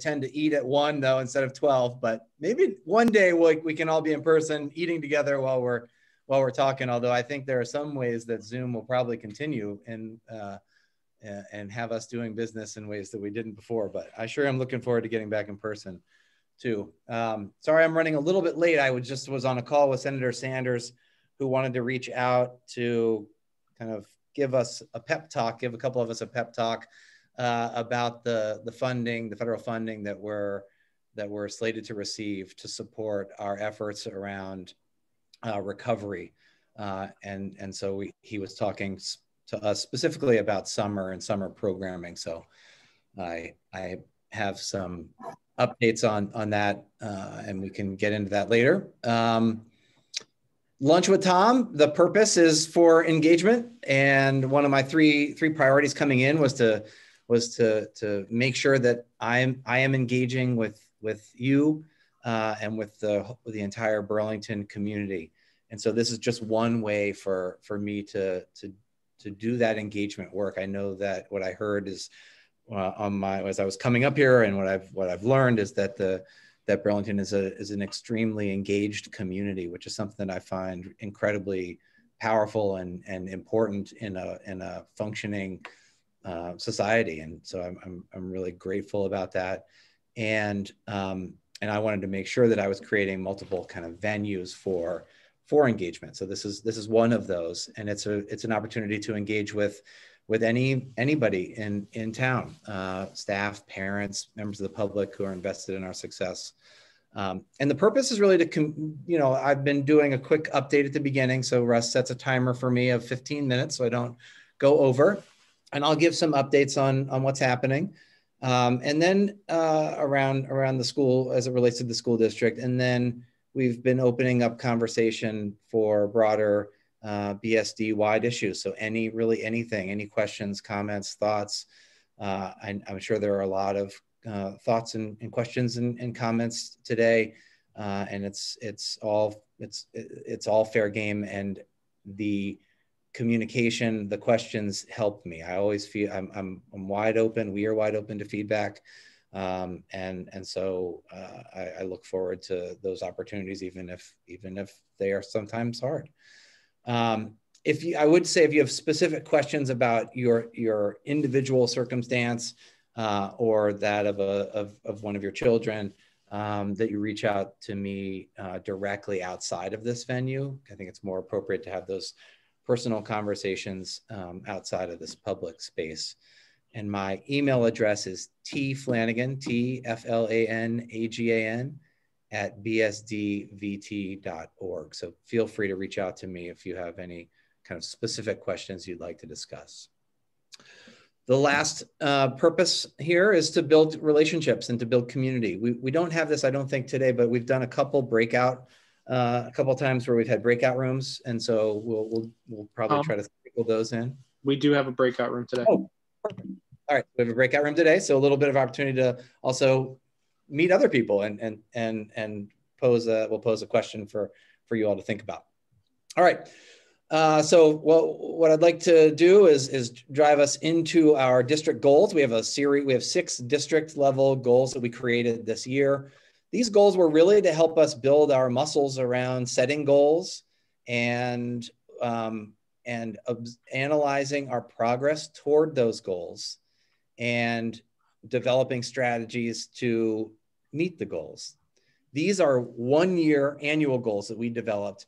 tend to eat at 1 though instead of 12, but maybe one day we can all be in person eating together while we're talking. Although I think there are some ways that Zoom will probably continue and have us doing business in ways that we didn't before, but I sure am looking forward to getting back in person too. Sorry, I'm running a little bit late. I was on a call with Senator Sanders, who wanted to reach out to kind of give us a pep talk, give a couple of us a pep talk about the funding, the federal funding that we're slated to receive to support our efforts around recovery. And so he was talking to us specifically about summer and summer programming. So I have some updates on that and we can get into that later. Lunch with Tom, the purpose is for engagement. And one of my three priorities coming in was to make sure that I am engaging with you and with the entire Burlington community. And so this is just one way for me to do that engagement work. I know that what I heard is as I was coming up here, and what I've learned is that Burlington is an extremely engaged community, which is something that I find incredibly powerful and important in a functioning society. And so I'm really grateful about that. And I wanted to make sure that I was creating multiple kind of venues for engagement. So this is one of those, and it's an opportunity to engage with anybody in town, staff, parents, members of the public who are invested in our success. And the purpose is really to, I've been doing a quick update at the beginning. So Russ sets a timer for me of 15 minutes so I don't go over. And I'll give some updates on what's happening, and then around the school as it relates to the school district. And then we've been opening up conversation for broader BSD-wide issues. So any questions, comments, thoughts. I'm sure there are a lot of thoughts and questions and comments today, and it's all fair game. And the communication, the questions help me. I always feel I'm wide open. We are wide open to feedback. And so I look forward to those opportunities, even if they are sometimes hard. I would say if you have specific questions about your individual circumstance, or that of one of your children, that you reach out to me directly outside of this venue. I think it's more appropriate to have those personal conversations outside of this public space. And my email address is tflanagan, tflanagan, @bsdvt.org. So feel free to reach out to me if you have any kind of specific questions you'd like to discuss. The last purpose here is to build relationships and to build community. We don't have this, I don't think, today, but we've done a couple times where we've had breakout rooms, and so we'll probably try to sprinkle those in. We do have a breakout room today. Oh, perfect. All right, we have a breakout room today, so a little bit of opportunity to also meet other people and we'll pose a question for you all to think about. All right, what I'd like to do is drive us into our district goals. We have a series. We have 6 district level goals that we created this year. These goals were really to help us build our muscles around setting goals and analyzing our progress toward those goals and developing strategies to meet the goals. These are one-year annual goals that we developed.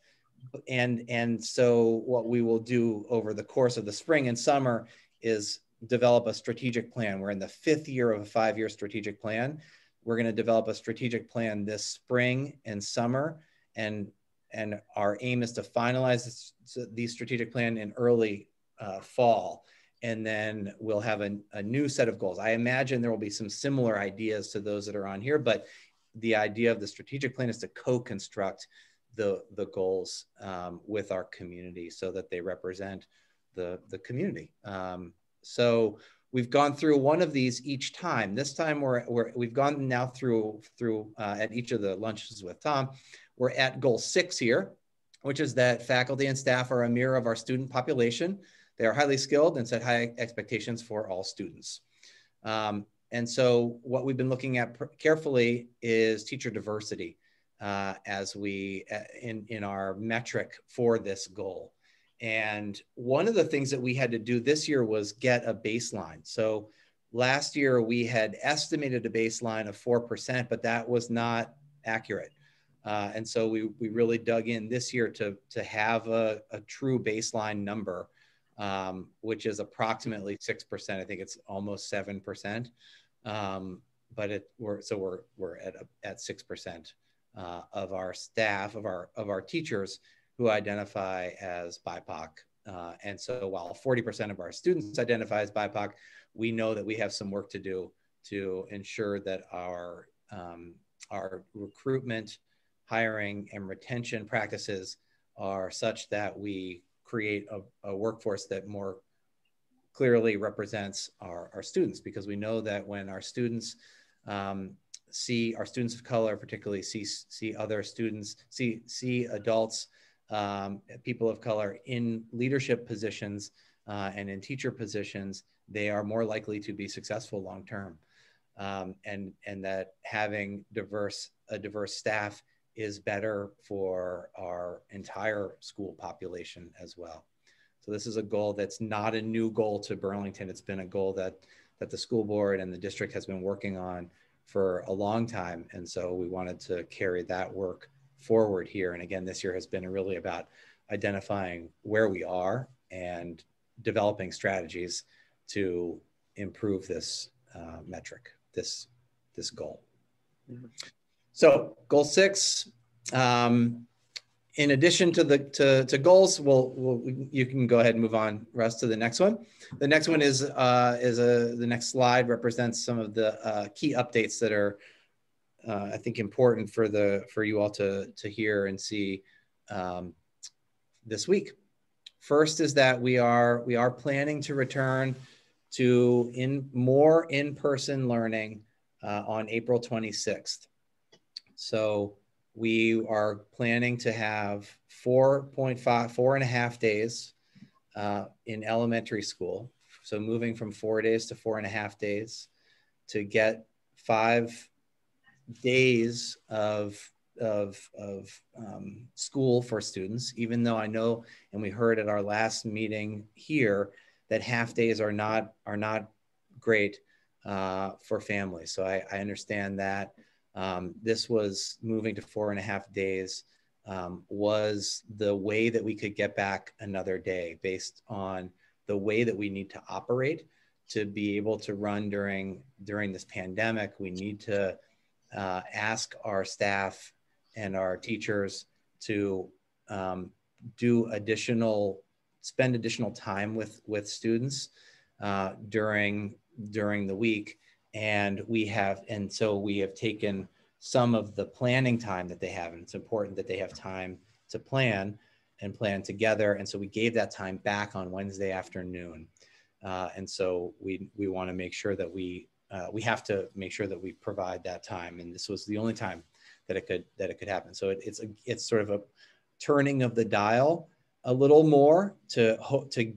And so what we will do over the course of the spring and summer is develop a strategic plan. We're in the 5th year of a 5-year strategic plan. We're going to develop a strategic plan this spring and summer, and our aim is to finalize the strategic plan in early fall, and then we'll have a new set of goals. I imagine there will be some similar ideas to those that are on here, but the idea of the strategic plan is to co-construct the goals with our community so that they represent the community. So we've gone through one of these each time. This time we've gone now through at each of the lunches with Tom. We're at goal 6 here, which is that faculty and staff are a mirror of our student population. They are highly skilled and set high expectations for all students. And so what we've been looking at carefully is teacher diversity as we, in our metric for this goal. And one of the things that we had to do this year was get a baseline. So last year we had estimated a baseline of 4%, but that was not accurate. And so we really dug in this year to have a true baseline number, which is approximately 6%. I think it's almost 7%. But we're at 6% of our staff, of our teachers who identify as BIPOC. And so while 40% of our students identify as BIPOC, we know that we have some work to do to ensure that our recruitment, hiring, and retention practices are such that we create a workforce that more clearly represents our students, because we know that when our students see adults, people of color in leadership positions and in teacher positions, they are more likely to be successful long term, and that having a diverse staff is better for our entire school population as well. So this is a goal that's not a new goal to Burlington. It's been a goal that the school board and the district has been working on for a long time. And so we wanted to carry that work forward here. And again, this year has been really about identifying where we are and developing strategies to improve this metric, this goal. Mm-hmm. So goal 6, in addition to the goals, you can go ahead and move on, Russ, to the next one. The next one the next slide represents some of the key updates that are, I think, important for you all to hear and see this week. First is that we are planning to return to more in-person learning on April 26th. So we are planning to have 4.5 days in elementary school. So moving from 4 days to 4.5 days to get 5 days of school for students, even though I know, and we heard at our last meeting here, that half days are not great for families. So I understand that. This was moving to 4.5 days was the way that we could get back another day based on the way that we need to operate to be able to run during this pandemic. We need to ask our staff and our teachers to spend additional time with students during the week. And so we have taken some of the planning time that they have, and it's important that they have time to plan and plan together. And so we gave that time back on Wednesday afternoon. And so we want to make sure that we have to make sure that we provide that time. And this was the only time that it could happen. So it's sort of a turning of the dial a little more to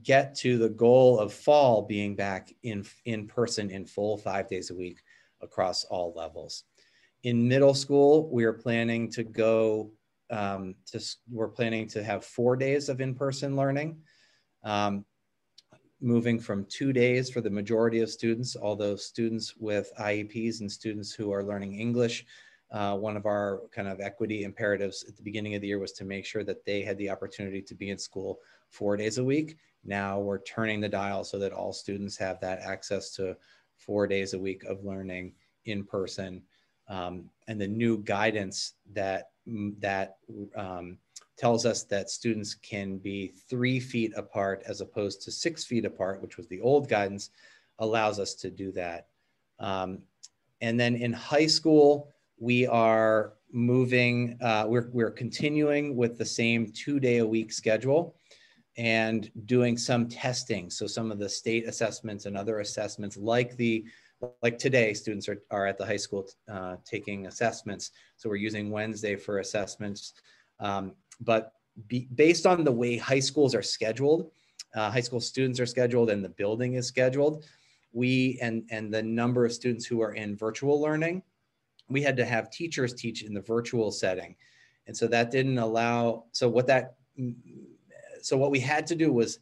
get to the goal of fall being back in person in full 5 days a week across all levels. In middle school, we are planning to go to have 4 days of in-person learning, moving from 2 days for the majority of students, although students with IEPs and students who are learning English, one of our kind of equity imperatives at the beginning of the year was to make sure that they had the opportunity to be in school 4 days a week. Now we're turning the dial so that all students have that access to 4 days a week of learning in person. And the new guidance that tells us that students can be 3 feet apart as opposed to 6 feet apart, which was the old guidance, allows us to do that. And then in high school, we are moving, we're continuing with the same 2-day-a-week schedule and doing some testing. So some of the state assessments and other assessments like today, students are at the high school taking assessments. So we're using Wednesday for assessments. But based on the way high schools are scheduled, high school students are scheduled and the building is scheduled, and the number of students who are in virtual learning, we had to have teachers teach in the virtual setting. And so that didn't allow, so what we had to do was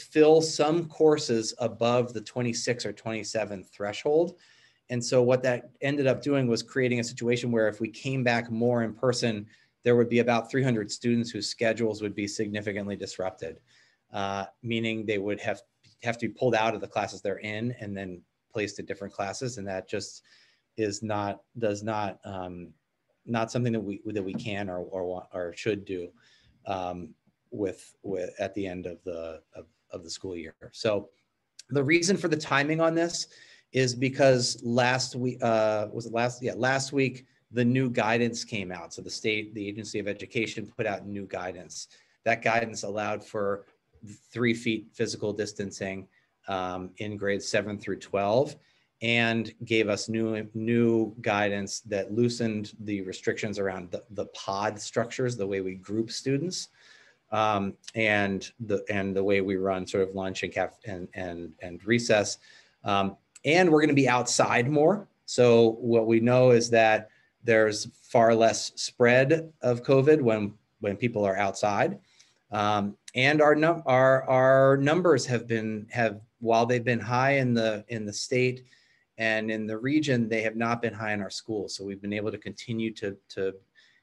fill some courses above the 26 or 27 threshold. And so what that ended up doing was creating a situation where if we came back more in person, there would be about 300 students whose schedules would be significantly disrupted, meaning they would have to be pulled out of the classes they're in and then placed at different classes. And that just is not, not something that we can or should do at the end of the school year. So the reason for the timing on this is because last week, last week, the new guidance came out. So the Agency of Education put out new guidance. That guidance allowed for 3 feet physical distancing in grades 7 through 12, and gave us new guidance that loosened the restrictions around the pod structures, the way we group students, and the way we run sort of lunch and recess. And we're going to be outside more. So what we know is that there's far less spread of COVID when people are outside. And our numbers have, while they've been high in the state and in the region, they have not been high in our schools. So we've been able to continue to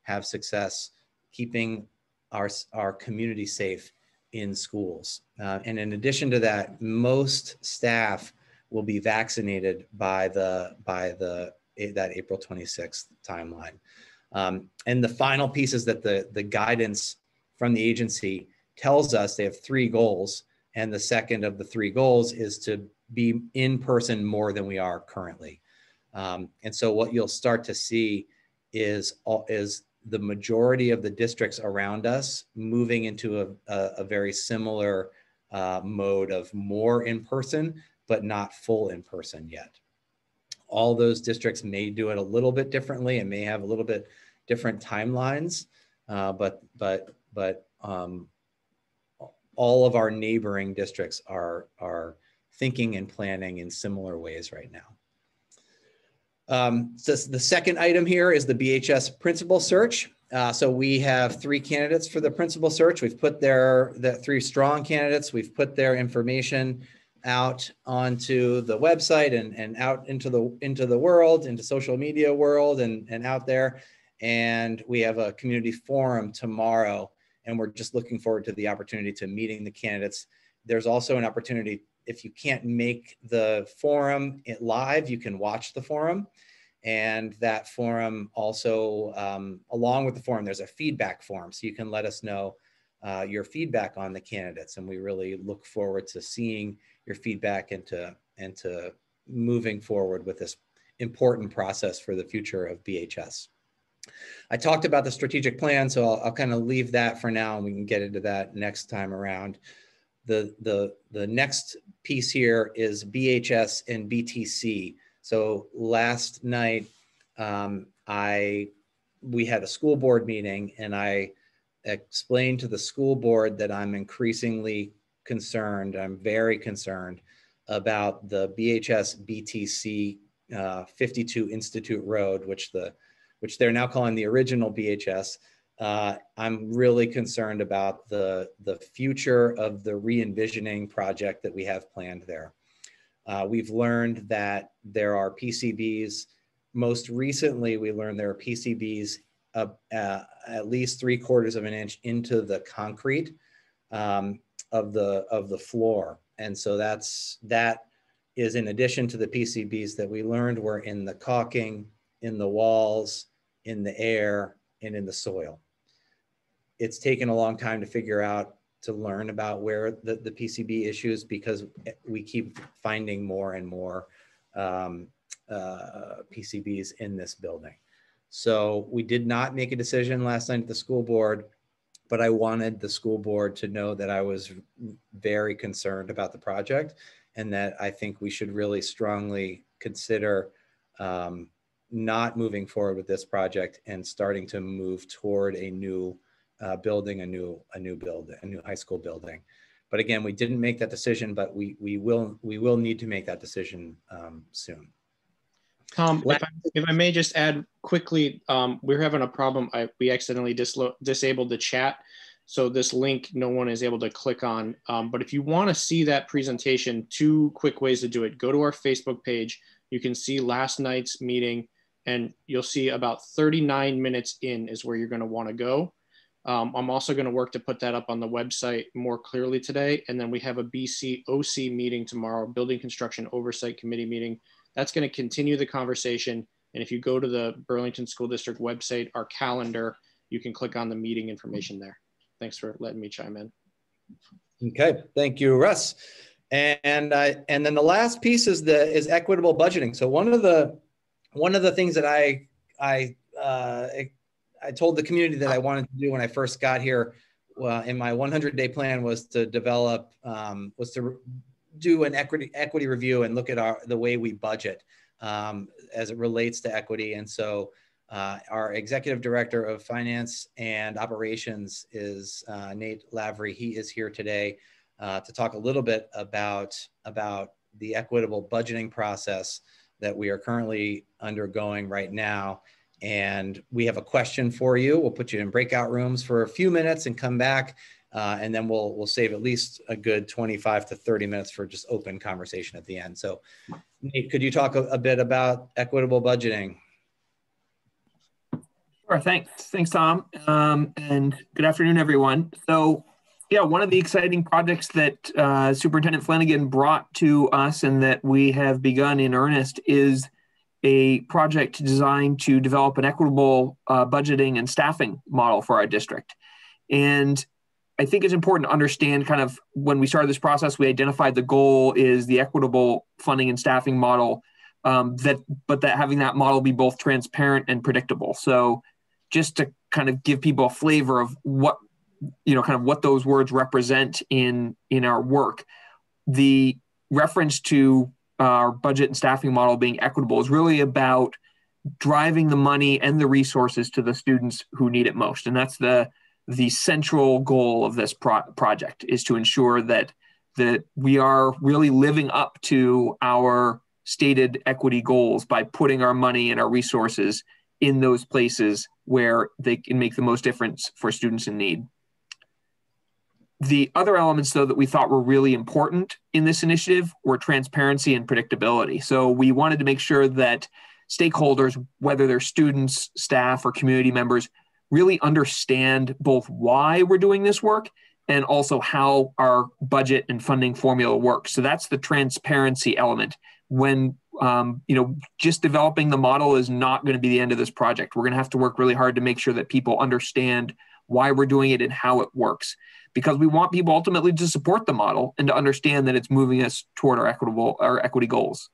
have success keeping our community safe in schools. And in addition to that, most staff will be vaccinated by that April 26th timeline. And the final piece is that the guidance from the agency tells us they have 3 goals. And the second of the 3 goals is to be in person more than we are currently. And so what you'll start to see is the majority of the districts around us moving into a very similar mode of more in person, but not full in person yet. All those districts may do it a little bit differently and may have a little bit different timelines, but all of our neighboring districts are thinking and planning in similar ways right now. So the second item here is the BHS principal search. So we have 3 candidates for the principal search. We've put the 3 strong candidates. We've put their information out onto the website and out into the world, into social media world and out there. And we have a community forum tomorrow, and we're just looking forward to the opportunity to meeting the candidates. There's also an opportunity, if you can't make the forum live, you can watch the forum. And that forum also, along with the forum, there's a feedback form. So you can let us know your feedback on the candidates. And we really look forward to seeing your feedback and to moving forward with this important process for the future of BHS. I talked about the strategic plan, so I'll kind of leave that for now, and we can get into that next time around. The next piece here is BHS and BTC. So last night, we had a school board meeting, and I explained to the school board that I'm increasingly concerned, I'm very concerned about the BHS BTC 52 Institute Road, which they're now calling the original BHS. I'm really concerned about the future of the re-envisioning project that we have planned there. We've learned that there are PCBs. Most recently, we learned there are PCBs at least 3/4 of an inch into the concrete of the floor. And so that is in addition to the PCBs that we learned were in the caulking, in the walls, in the air, and in the soil. It's taken a long time to figure out, to learn about where the PCB issues, because we keep finding more and more PCBs in this building. So we did not make a decision last night at the school board, but I wanted the school board to know that I was very concerned about the project, and that I think we should really strongly consider not moving forward with this project and starting to move toward a new building, a new high school building. But again, we didn't make that decision, but we will need to make that decision soon. Tom, if I may just add quickly, we're having a problem. We accidentally disabled the chat. So this link, no one is able to click on. But if you want to see that presentation, two quick ways to do it. Go to our Facebook page. You can see last night's meeting, and you'll see about 39 minutes in is where you're going to want to go. I'm also going to work to put that up on the website more clearly today. And then we have a BCOC meeting tomorrow, Building Construction Oversight Committee meeting. That's going to continue the conversation. And if you go to the Burlington School District website, our calendar, you can click on the meeting information there. Thanks for letting me chime in. Okay, thank you, Russ. And then the last piece is equitable budgeting. So one of the things that I told the community that I wanted to do when I first got here, in my 100-day plan, was to develop do an equity review and look at the way we budget as it relates to equity. And so our executive director of finance and operations is Nate Lavery. He is here today to talk a little bit about the equitable budgeting process that we are currently undergoing right now. And we have a question for you. We'll put you in breakout rooms for a few minutes and come back. And then we'll save at least a good 25 to 30 minutes for just open conversation at the end. So Nate, could you talk a bit about equitable budgeting? Sure, thanks Tom, and good afternoon everyone. So yeah, one of the exciting projects that Superintendent Flanagan brought to us and that we have begun in earnest is a project designed to develop an equitable budgeting and staffing model for our district. And I think it's important to understand kind of when we started this process, we identified the goal is the equitable funding and staffing model, but having that model be both transparent and predictable. So just to kind of give people a flavor of what, kind of what those words represent in our work, the reference to our budget and staffing model being equitable is really about driving the money and the resources to the students who need it most. And that's the central goal of this project is to ensure that we are really living up to our stated equity goals by putting our money and our resources in those places where they can make the most difference for students in need. The other elements, though, that we thought were really important in this initiative were transparency and predictability. So we wanted to make sure that stakeholders, whether they're students, staff, or community members, really understand both why we're doing this work and also how our budget and funding formula works. So that's the transparency element. When, just developing the model is not going to be the end of this project. We're going to have to work really hard to make sure that people understand why we're doing it and how it works, because we want people ultimately to support the model and to understand that it's moving us toward our equity goals.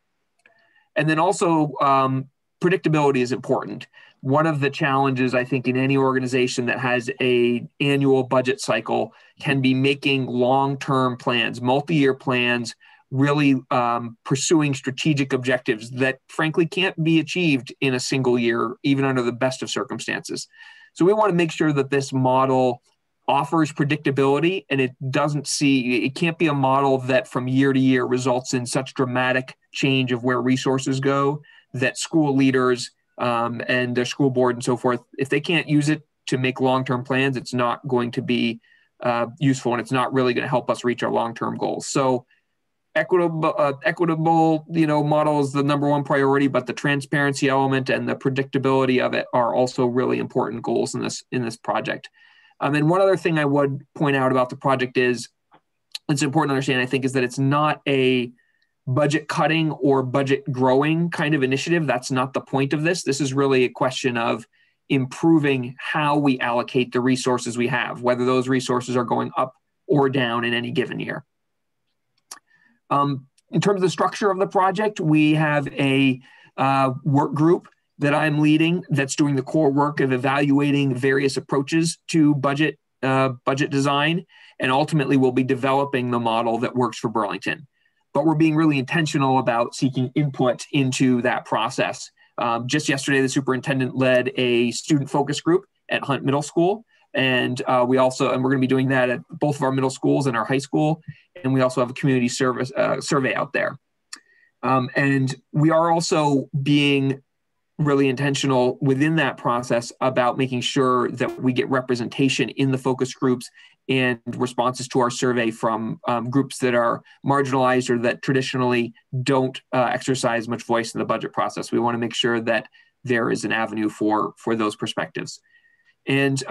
And then also, predictability is important. One of the challenges, I think, in any organization that has an annual budget cycle can be making long-term plans, multi-year plans, really pursuing strategic objectives that, frankly, can't be achieved in a single year, even under the best of circumstances. So we want to make sure that this model offers predictability, and it can't be a model that from year to year results in such dramatic change of where resources go that school leaders and their school board and so forth, if they can't use it to make long-term plans, it's not going to be useful, and it's not really going to help us reach our long-term goals. So equitable model is the #1 priority, but the transparency element and the predictability of it are also really important goals in this project. And one other thing I would point out about the project is, it's important to understand, I think, is that it's not a budget cutting or budget growing kind of initiative. That's not the point of this. This is really a question of improving how we allocate the resources we have, whether those resources are going up or down in any given year. In terms of the structure of the project, we have a work group that I'm leading that's doing the core work of evaluating various approaches to budget design, and ultimately we'll be developing the model that works for Burlington. But we're being really intentional about seeking input into that process. Just yesterday, the superintendent led a student focus group at Hunt Middle School And we're going to be doing that at both of our middle schools and our high school. And we also have a community service survey out there. And we are also being really intentional within that process about making sure that we get representation in the focus groups and responses to our survey from groups that are marginalized or that traditionally don't exercise much voice in the budget process. We want to make sure that there is an avenue for those perspectives. And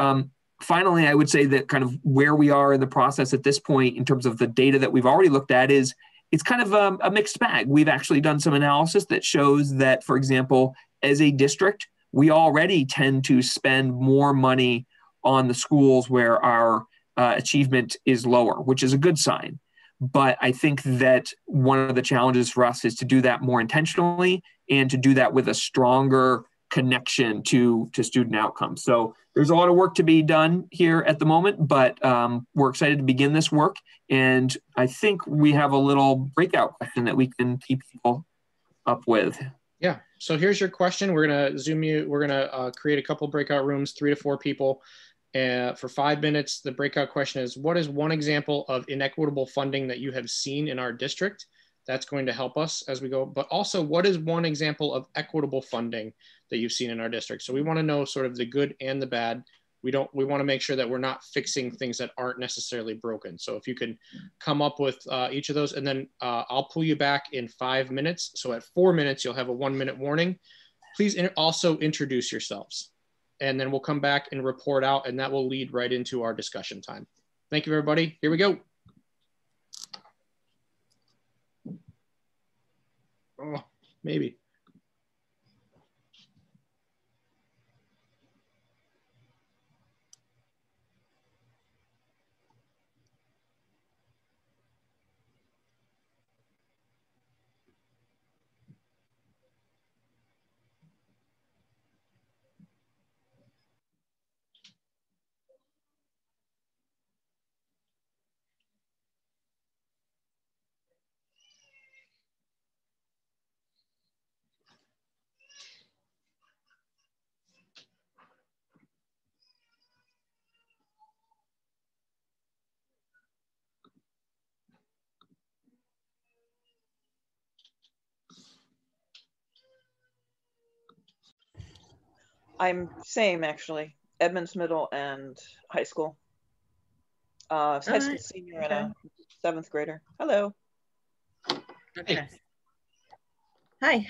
finally, I would say that kind of where we are in the process at this point in terms of the data that we've already looked at is it's kind of a mixed bag. We've actually done some analysis that shows that, for example, as a district, we already tend to spend more money on the schools where our achievement is lower, which is a good sign. But I think that one of the challenges for us is to do that more intentionally and to do that with a stronger connection to student outcomes. So there's a lot of work to be done here at the moment, but we're excited to begin this work. And I think we have a little breakout question that we can keep people up with. Yeah, so here's your question. We're gonna Zoom you, we're gonna create a couple breakout rooms, 3 to 4 people. For 5 minutes, the breakout question is, what is one example of inequitable funding that you have seen in our district? That's going to help us as we go. But also, what is one example of equitable funding that you've seen in our district? So we want to know sort of the good and the bad. We want to make sure that we're not fixing things that aren't necessarily broken. So if you can come up with each of those, and then I'll pull you back in 5 minutes. So at 4 minutes, you'll have a 1-minute warning. Please also introduce yourselves, and then we'll come back and report out, and that will lead right into our discussion time. Thank you, everybody. Here we go. Oh, maybe. I'm same actually, Edmonds Middle and High School. High school senior and a 7th grader. Hello. Okay. Hi.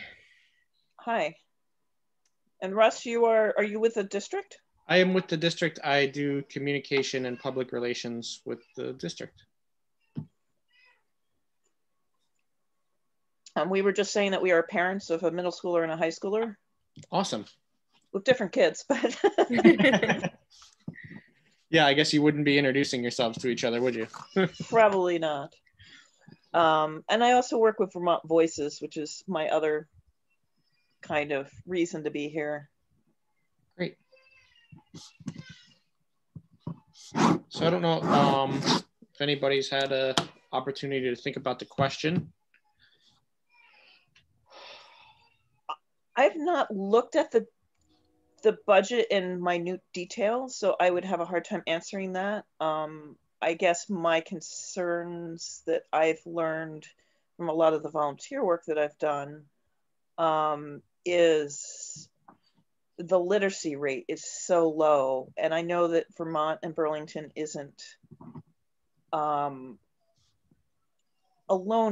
Hi. And Russ, are you with the district? I am with the district. I do communication and public relations with the district. We were just saying that we are parents of a middle schooler and a high schooler. Awesome. With different kids, but. Yeah, I guess you wouldn't be introducing yourselves to each other, would you? Probably not. And I also work with Vermont Voices, which is my other kind of reason to be here. Great. So I don't know if anybody's had an opportunity to think about the question. I've not looked at the budget in minute detail, so I would have a hard time answering that. I guess my concerns that I've learned from a lot of the volunteer work that I've done is the literacy rate is so low. And I know that Vermont and Burlington isn't alone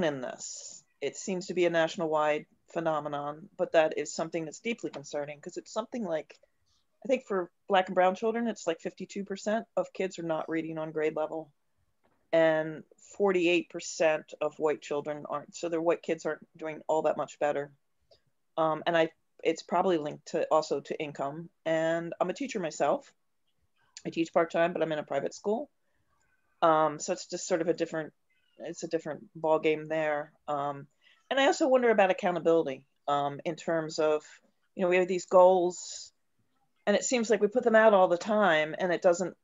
in this. It seems to be a national-wide phenomenon, but that is something that's deeply concerning because it's something like, I think for Black and brown children, it's like 52% of kids are not reading on grade level, and 48% of white children aren't. So their white kids aren't doing all that much better. And it's probably linked to also to income. And I'm a teacher myself. I teach part-time, but I'm in a private school. So it's just sort of a different ball game there. And I also wonder about accountability in terms of, you know, we have these goals and it seems like we put them out all the time and it doesn't,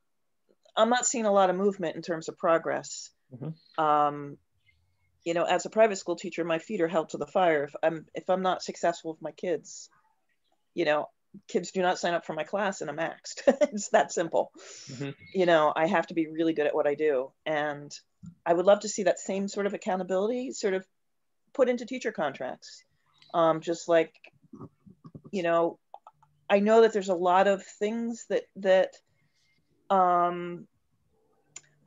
I'm not seeing a lot of movement in terms of progress. Mm-hmm. You know, as a private school teacher, my feet are held to the fire. If I'm not successful with my kids, you know, kids do not sign up for my class and I'm axed. It's that simple. Mm-hmm. You know, I have to be really good at what I do. And I would love to see that same sort of accountability sort of put into teacher contracts. Just like, you know, I know that there's a lot of things that, I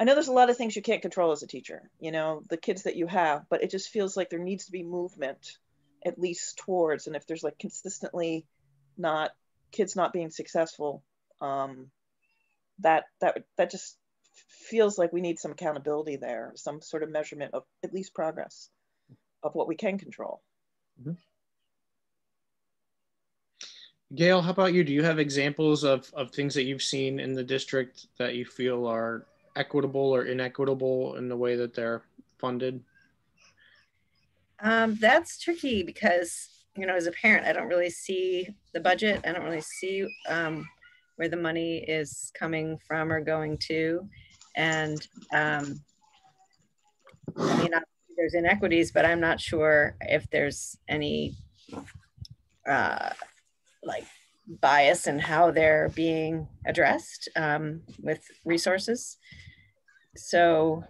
know there's a lot of things you can't control as a teacher, you know, the kids that you have, but it just feels like there needs to be movement at least towards, and if there's like consistently not kids not being successful, that just feels like we need some accountability there, some sort of measurement of at least progress of what we can control. Mm-hmm. Gail, how about you? Do you have examples of things that you've seen in the district that you feel are equitable or inequitable in the way that they're funded? That's tricky because, you know, as a parent, I don't really see the budget. I don't really see where the money is coming from or going to. And I mean, there's inequities, but I'm not sure if there's any like bias in how they're being addressed with resources. So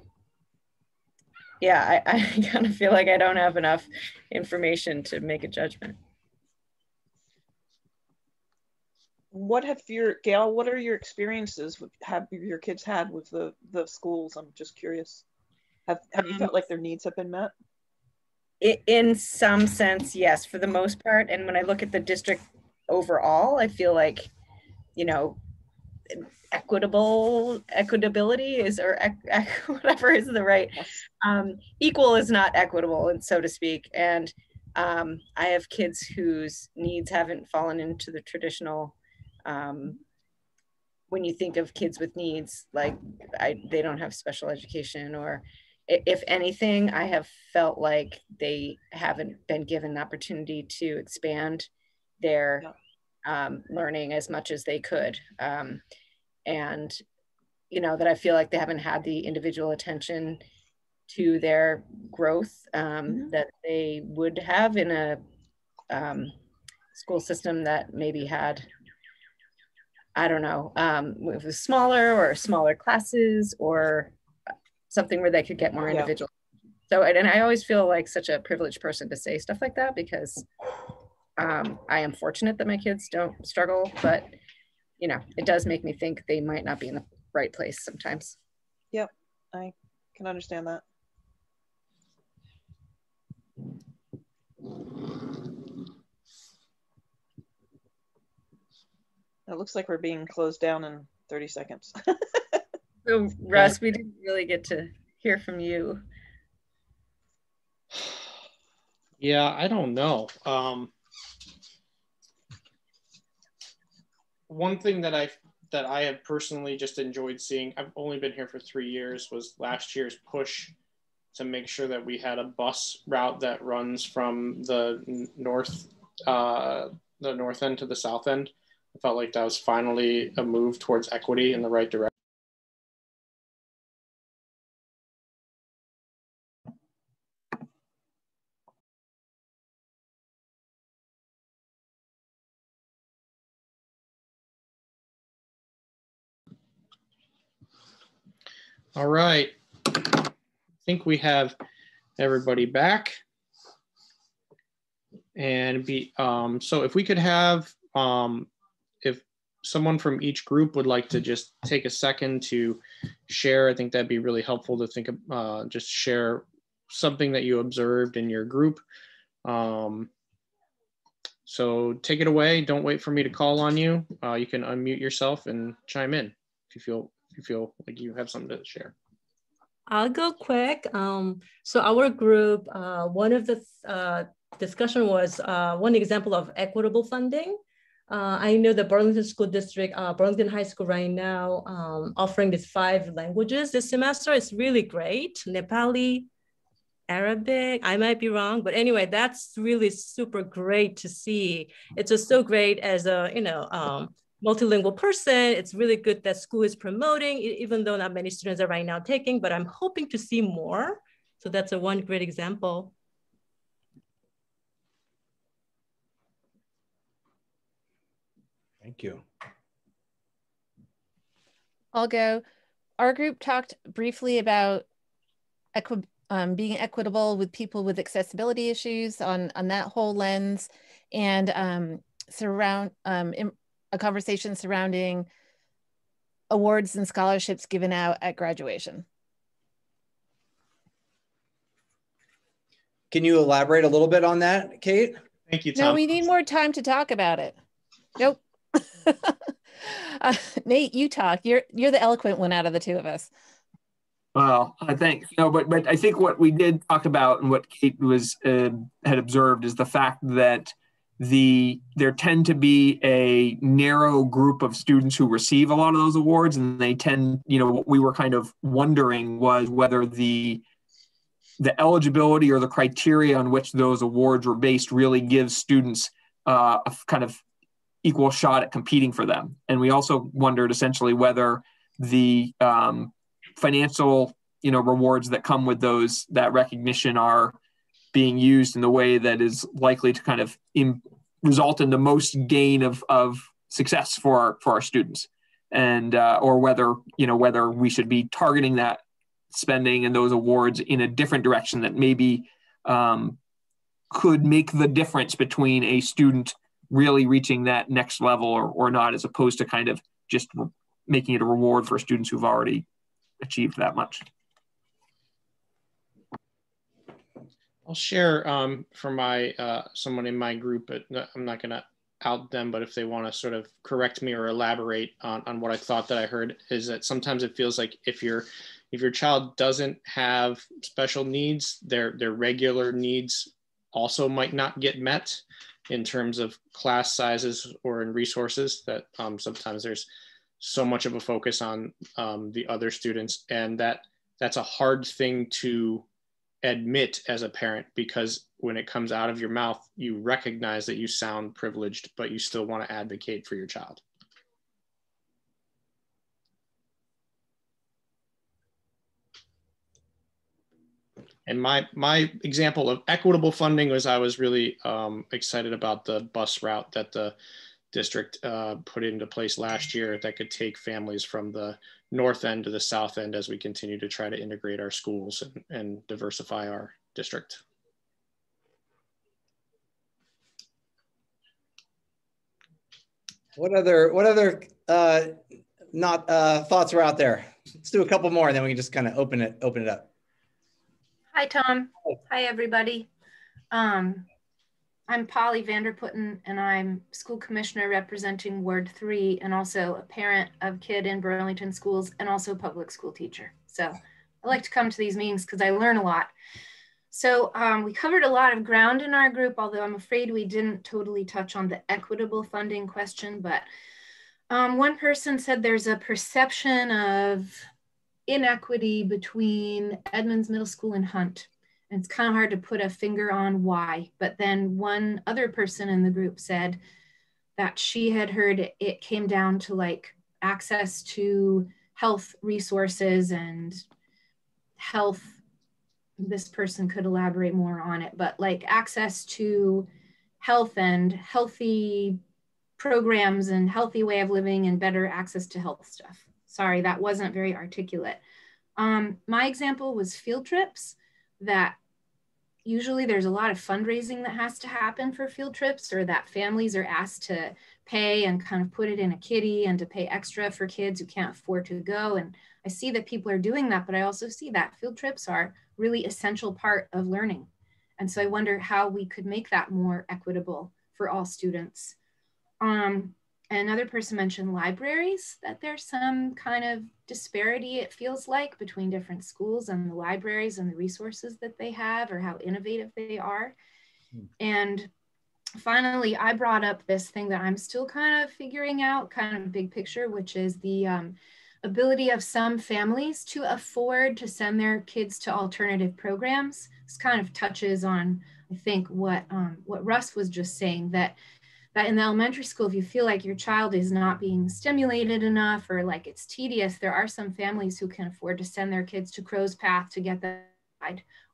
yeah, I kind of feel like I don't have enough information to make a judgment. What have your, Gail, what are your experiences with, have your kids had with the schools? I'm just curious. Have you felt like their needs have been met? In some sense, yes, for the most part. And when I look at the district overall, I feel like, you know, equitability is, or whatever is the right, equal is not equitable, and so to speak. And I have kids whose needs haven't fallen into the traditional, when you think of kids with needs, like they don't have special education, or if anything, I have felt like they haven't been given the opportunity to expand their learning as much as they could. And, you know, that I feel like they haven't had the individual attention to their growth mm-hmm. that they would have in a school system that maybe had, I don't know, it was smaller or smaller classes or something where they could get more individual. So, and I always feel like such a privileged person to say stuff like that because I am fortunate that my kids don't struggle, but you know, it does make me think they might not be in the right place sometimes. Yep, I can understand that. It looks like we're being closed down in 30 seconds. So Russ, we didn't really get to hear from you. Yeah, I don't know. One thing that I have personally just enjoyed seeing, I've only been here for 3 years, was last year's push to make sure that we had a bus route that runs from the north end to the south end. I felt like that was finally a move towards equity in the right direction. All right, I think we have everybody back. And so if we could have, if someone from each group would like to just take a second to share, I think that'd be really helpful to think of, just share something that you observed in your group. So take it away, don't wait for me to call on you. You can unmute yourself and chime in if you feel like you have something to share. I'll go quick. So our group, one of the discussion was one example of equitable funding. I know the Burlington School District, Burlington High School right now, offering these 5 languages this semester. It's really great. Nepali, Arabic, I might be wrong, but anyway, that's really super great to see. It's just so great as a, you know, multilingual person. It's really good that school is promoting, even though not many students are right now taking, but I'm hoping to see more. So that's a one great example. Thank you. I'll go. Our group talked briefly about being equitable with people with accessibility issues on that whole lens, and a conversation surrounding awards and scholarships given out at graduation. Can you elaborate a little bit on that, Kate? Thank you, Tom. No, we need more time to talk about it. Nope. Nate, you talk. You're the eloquent one out of the two of us. Well, I think no, but I think what we did talk about and what Kate had observed is the fact that there tend to be a narrow group of students who receive a lot of those awards, and they tend, what we were kind of wondering was whether the eligibility or the criteria on which those awards were based really gives students a kind of equal shot at competing for them. And we also wondered essentially whether the financial, rewards that come with that recognition are being used in the way that is likely to kind of result in the most gain of success for our students, and or whether we should be targeting that spending and those awards in a different direction that maybe could make the difference between a student really reaching that next level or not, as opposed to kind of just making it a reward for students who've already achieved that much. I'll share from my someone in my group, but I'm not going to out them, but if they want to sort of correct me or elaborate on what I thought that I heard, is that sometimes it feels like if your child doesn't have special needs, their regular needs also might not get met in terms of class sizes or in resources, that sometimes there's so much of a focus on the other students, and that's a hard thing to admit as a parent, because when it comes out of your mouth, you recognize that you sound privileged, but you still want to advocate for your child. And my example of equitable funding was I was really excited about the bus route that the district put into place last year that could take families from the north end to the south end as we continue to try to integrate our schools and diversify our district. What other thoughts are out there? Let's do a couple more, and then we can just kind of open it up. Hi, Tom. Hi, everybody. I'm Polly Vanderputten, and I'm school commissioner representing Ward 3, and also a parent of kid in Burlington schools, and also a public school teacher. So I like to come to these meetings because I learn a lot. So we covered a lot of ground in our group, although I'm afraid we didn't totally touch on the equitable funding question. But one person said there's a perception of inequity between Edmonds Middle School and Hunt. And it's kind of hard to put a finger on why, but then one other person in the group said that she had heard it came down to like access to health resources and health. This person could elaborate more on it, but like access to health and healthy programs and healthy way of living and better access to health stuff. Sorry, that wasn't very articulate. My example was field trips. That usually there's a lot of fundraising that has to happen for field trips, or that families are asked to pay and kind of put it in a kitty and to pay extra for kids who can't afford to go. And I see that people are doing that, but I also see that field trips are really essential part of learning. And so I wonder how we could make that more equitable for all students. Another person mentioned libraries, that there's some kind of disparity, it feels like, between different schools and the libraries and the resources that they have or how innovative they are. And finally, I brought up this thing that I'm still kind of figuring out, kind of big picture, which is the ability of some families to afford to send their kids to alternative programs. This kind of touches on, I think, what Russ was just saying, that in the elementary school, if you feel like your child is not being stimulated enough or like it's tedious, there are some families who can afford to send their kids to Crow's Path to get them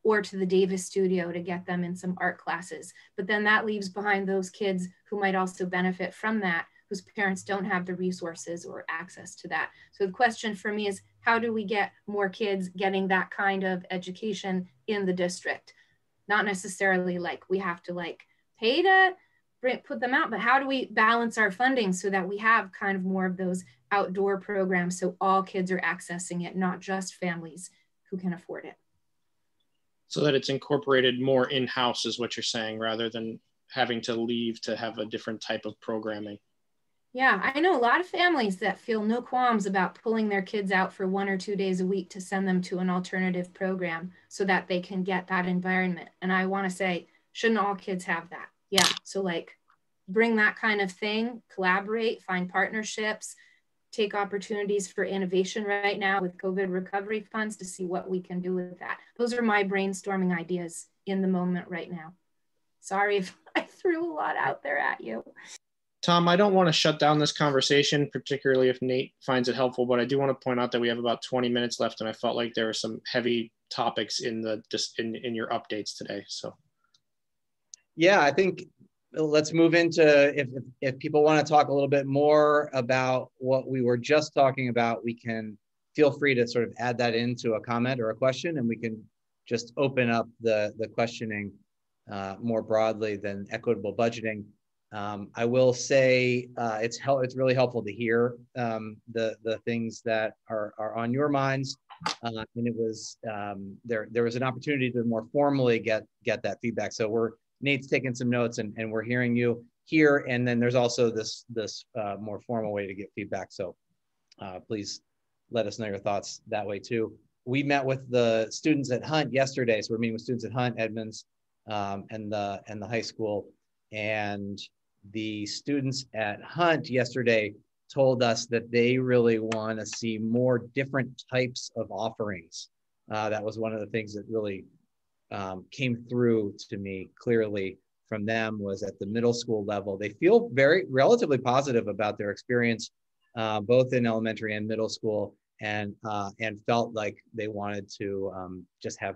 or to the Davis Studio to get them in some art classes. But then that leaves behind those kids who might also benefit from that, whose parents don't have the resources or access to that. So the question for me is, how do we get more kids getting that kind of education in the district? Not necessarily like we have to like pay to put them out, but how do we balance our funding so that we have kind of more of those outdoor programs so all kids are accessing it, not just families who can afford it? So that it's incorporated more in-house is what you're saying, rather than having to leave to have a different type of programming. Yeah, I know a lot of families that feel no qualms about pulling their kids out for 1 or 2 days a week to send them to an alternative program so that they can get that environment. And I want to say, shouldn't all kids have that? Yeah, so like bring that kind of thing, collaborate, find partnerships, take opportunities for innovation right now with COVID recovery funds to see what we can do with that. Those are my brainstorming ideas in the moment right now. Sorry if I threw a lot out there at you. Tom, I don't want to shut down this conversation, particularly if Nate finds it helpful, but I do want to point out that we have about 20 minutes left, and I felt like there were some heavy topics in your updates today. So, yeah, I think let's move into, if people want to talk a little bit more about what we were just talking about, we can feel free to sort of add that into a comment or a question, and we can just open up the questioning more broadly than equitable budgeting. I will say it's really helpful to hear the things that are on your minds, and it was there was an opportunity to more formally get that feedback. So Nate's taking some notes, and we're hearing you here, and then there's also this more formal way to get feedback. So please let us know your thoughts that way too. We met with the students at Hunt yesterday, so we're meeting with students at Hunt, Edmonds, and the high school. And the students at Hunt yesterday told us that they really want to see more different types of offerings. That was one of the things that really came through to me clearly from them, was at the middle school level. They feel relatively positive about their experience, both in elementary and middle school, and felt like they wanted to just have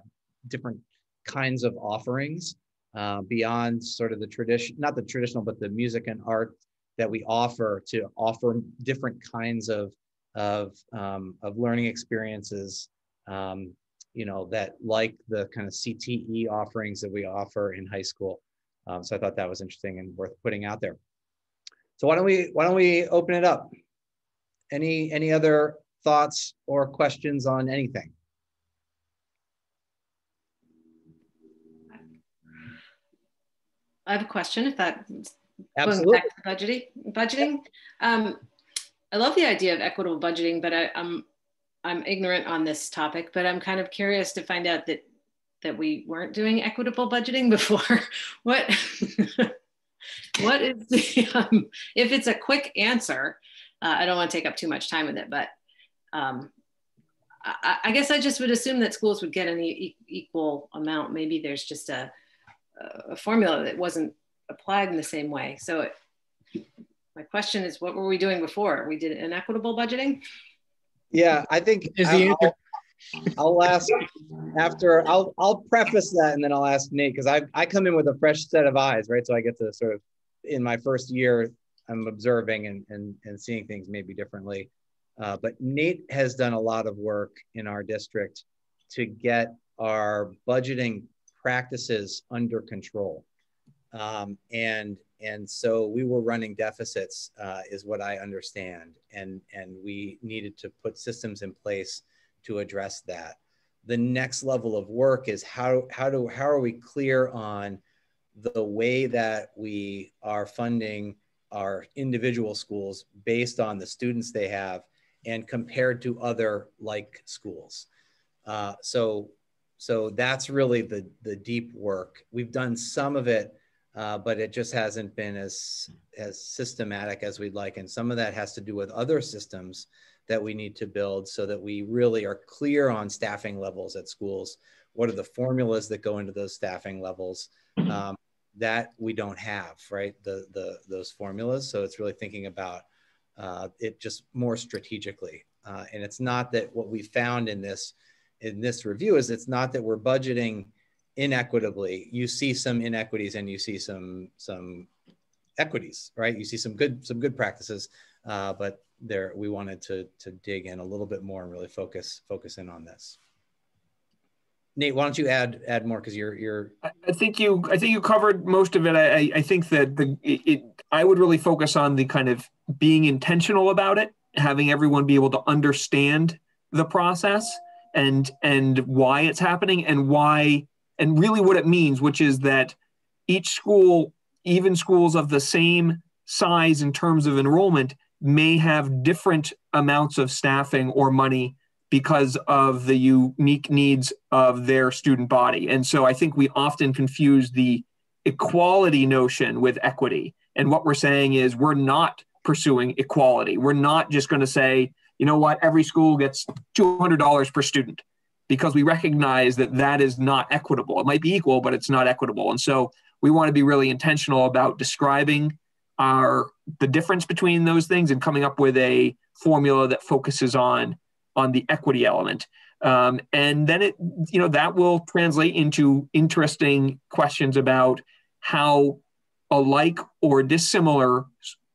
different kinds of offerings. Beyond sort of the tradition, not the traditional, but the music and art that we offer, to offer different kinds of learning experiences, you know, that like the kind of CTE offerings that we offer in high school. So I thought that was interesting and worth putting out there. So why don't we open it up? Any other thoughts or questions on anything? I have a question, if that goes back to budgeting. I love the idea of equitable budgeting, but I'm ignorant on this topic, but I'm kind of curious to find out that we weren't doing equitable budgeting before. What is the, if it's a quick answer, I don't want to take up too much time with it, but I guess I just would assume that schools would get an equal amount. Maybe there's just a formula that wasn't applied in the same way. So my question is, what were we doing before? We did inequitable budgeting? Yeah, I think is the answer. I'll ask after, I'll preface that, and then I'll ask Nate, because I come in with a fresh set of eyes, right? So I get to sort of, in my first year, I'm observing and seeing things maybe differently. But Nate has done a lot of work in our district to get our budgeting practices under control, and so we were running deficits, is what I understand, and we needed to put systems in place to address that. The next level of work is how are we clear on the way that we are funding our individual schools based on the students they have and compared to other like schools. So that's really the deep work. We've done some of it, but it just hasn't been as systematic as we'd like. And some of that has to do with other systems that we need to build so that we really are clear on staffing levels at schools. What are the formulas that go into those staffing levels that we don't have, right? Those formulas. So it's really thinking about it just more strategically. And it's not that what we found in this review is, it's not that we're budgeting inequitably. You see some inequities and you see some equities, right? You see some good practices, but there we wanted to dig in a little bit more and really focus in on this. Nate, why don't you add more, because you're. I think you covered most of it. I think that I would really focus on the kind of being intentional about it, having everyone be able to understand the process and why it's happening and why, and really what it means, which is that each school, even schools of the same size in terms of enrollment, may have different amounts of staffing or money because of the unique needs of their student body. And so I think we often confuse the equality notion with equity. And what we're saying is we're not pursuing equality. We're not just going to say, you know what, every school gets $200 per student, because we recognize that that is not equitable. It might be equal, but it's not equitable. And so we want to be really intentional about describing the difference between those things and coming up with a formula that focuses on the equity element. And then that will translate into interesting questions about how alike or dissimilar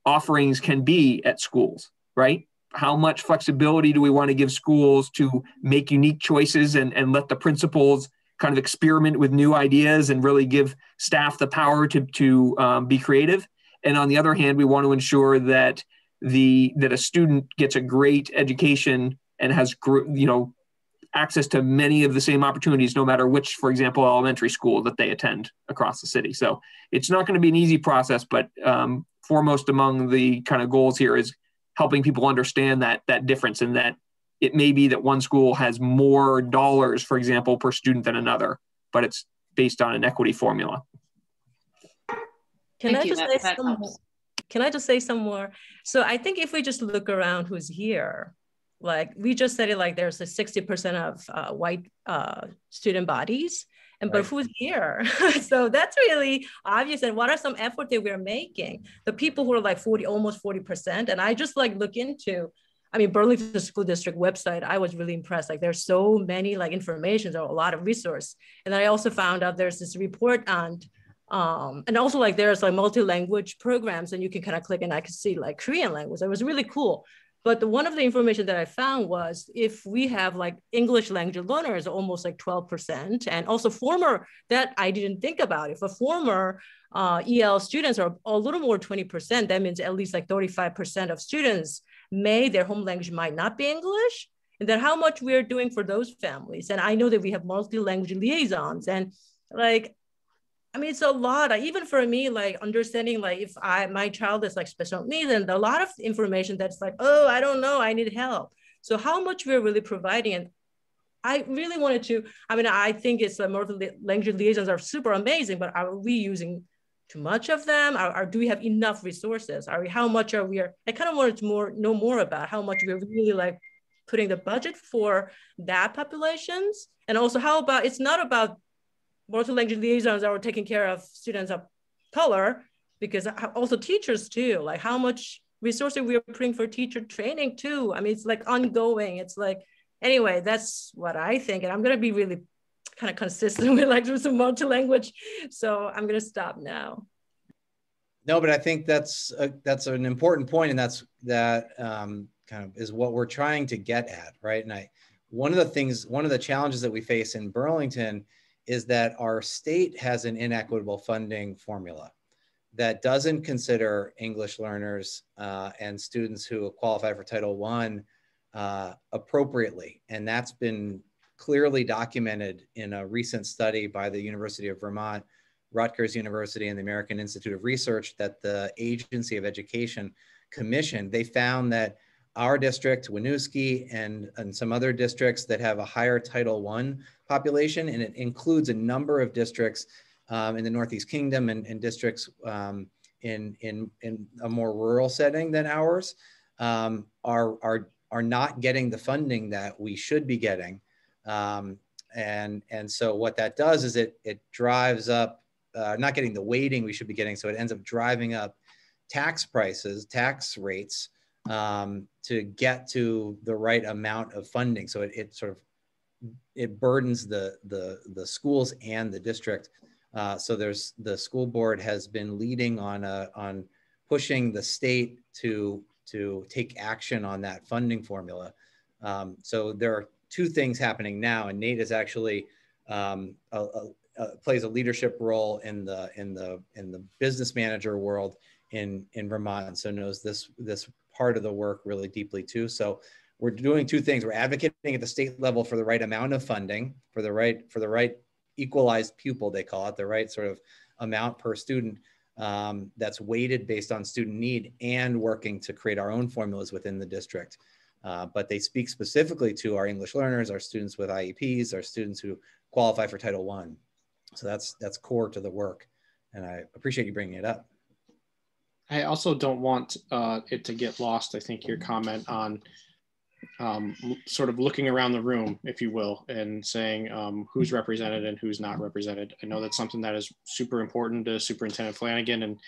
offerings can be at schools, right? How much flexibility do we want to give schools to make unique choices and let the principals kind of experiment with new ideas and really give staff the power to be creative? And on the other hand, we want to ensure that that a student gets a great education and has access to many of the same opportunities, no matter which, for example, elementary school that they attend across the city. So it's not going to be an easy process, but foremost among the kind of goals here is helping people understand that difference, and that it may be that one school has more dollars, for example, per student than another, but it's based on an equity formula. Can I just say some more? So I think if we just look around who's here, like we just said it, like there's a 60% of white student bodies, but who's here? So that's really obvious. And what are some effort that we're making? The people who are like 40, almost 40%. And I just like look into, I mean, Burlington School District website, I was really impressed. Like there's so many like information, there are a lot of resource. And I also found out there's this report on, and also like there's like multi-language programs, and you can kind of click and I could see like Korean language. It was really cool. But one of the information that I found was if we have like English language learners, almost like 12%, and also former, that I didn't think about. If a former EL students are a little more 20%, that means at least like 35% of students their home language might not be English. And then how much we're doing for those families. And I know that we have multi-language liaisons, and like, I mean, it's a lot, even for me, like understanding, like if my child is like special needs, and a lot of information that's like, oh, I don't know, I need help. So how much we're really providing. And I really wanted to, I mean, I think it's like multi-language liaisons are super amazing, but are we using too much of them? Or do we have enough resources? I kind of wanted to know more about how much we're really like putting the budget for that populations. And also how about, it's not about multi-language liaisons are taking care of students of color, because also teachers too, like how much resources we are putting for teacher training too. I mean, it's like ongoing. It's like, anyway, that's what I think. And I'm going to be really kind of consistent with like some multi-language. So I'm going to stop now. No, but I think that's an important point. And that kind of is what we're trying to get at, right? And one of the challenges that we face in Burlington is that our state has an inequitable funding formula that doesn't consider English learners and students who qualify for Title I appropriately. And that's been clearly documented in a recent study by the University of Vermont, Rutgers University, and the American Institute of Research that the Agency of Education commissioned. They found that our district, Winooski, and some other districts that have a higher Title I population, and it includes a number of districts in the Northeast Kingdom and districts in a more rural setting than ours, are not getting the funding that we should be getting. And so what that does is it drives up, not getting the weighting we should be getting, so it ends up driving up tax rates, to get to the right amount of funding. So it burdens the schools and the district So there's, the school board has been leading on pushing the state to take action on that funding formula. So there are two things happening now, and Nate is actually plays a leadership role in the business manager world in Vermont, and so knows this part of the work really deeply too. So we're doing two things: we're advocating at the state level for the right amount of funding, for the right equalized pupil, they call it, the right sort of amount per student that's weighted based on student need, and working to create our own formulas within the district. But they speak specifically to our English learners, our students with IEPs, our students who qualify for Title I. So that's core to the work, and I appreciate you bringing it up. I also don't want it to get lost, I think, your comment on sort of looking around the room, if you will, and saying who's represented and who's not represented. I know that's something that is super important to Superintendent Flanagan, and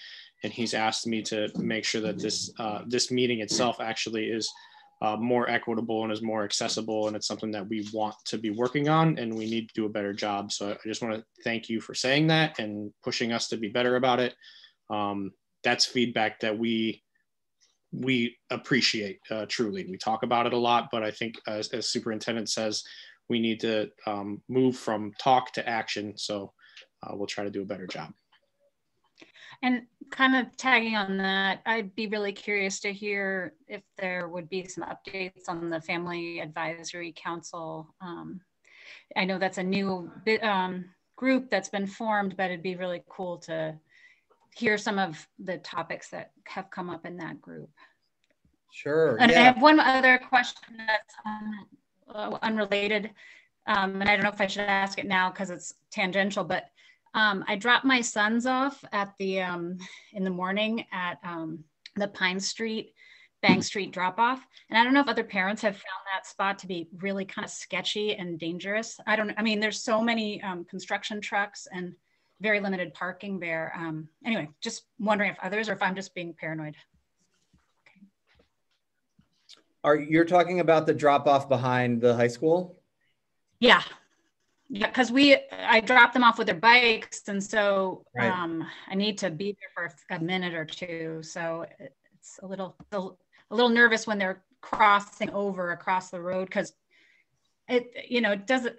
he's asked me to make sure that this meeting itself actually is more equitable and is more accessible, and it's something that we want to be working on, and we need to do a better job. So I just want to thank you for saying that and pushing us to be better about it. That's feedback that we appreciate, truly. We talk about it a lot, but I think as superintendent says, we need to move from talk to action. So we'll try to do a better job. And kind of tagging on that, I'd be really curious to hear if there would be some updates on the Family Advisory Council. I know that's a new group that's been formed, but it'd be really cool to hear some of the topics that have come up in that group. Sure. And yeah. I have one other question that's unrelated, and I don't know if I should ask it now because it's tangential, but I dropped my sons off at the in the morning at the Pine Street, Bank Street drop-off. And I don't know if other parents have found that spot to be really kind of sketchy and dangerous. I mean, there's so many construction trucks and very limited parking there. Anyway, just wondering if others, or if I'm just being paranoid. Okay. You're talking about the drop-off behind the high school? Yeah. Yeah, because I dropped them off with their bikes, and so right. I need to be there for a minute or two. So it's a little nervous when they're crossing over across the road, because it doesn't.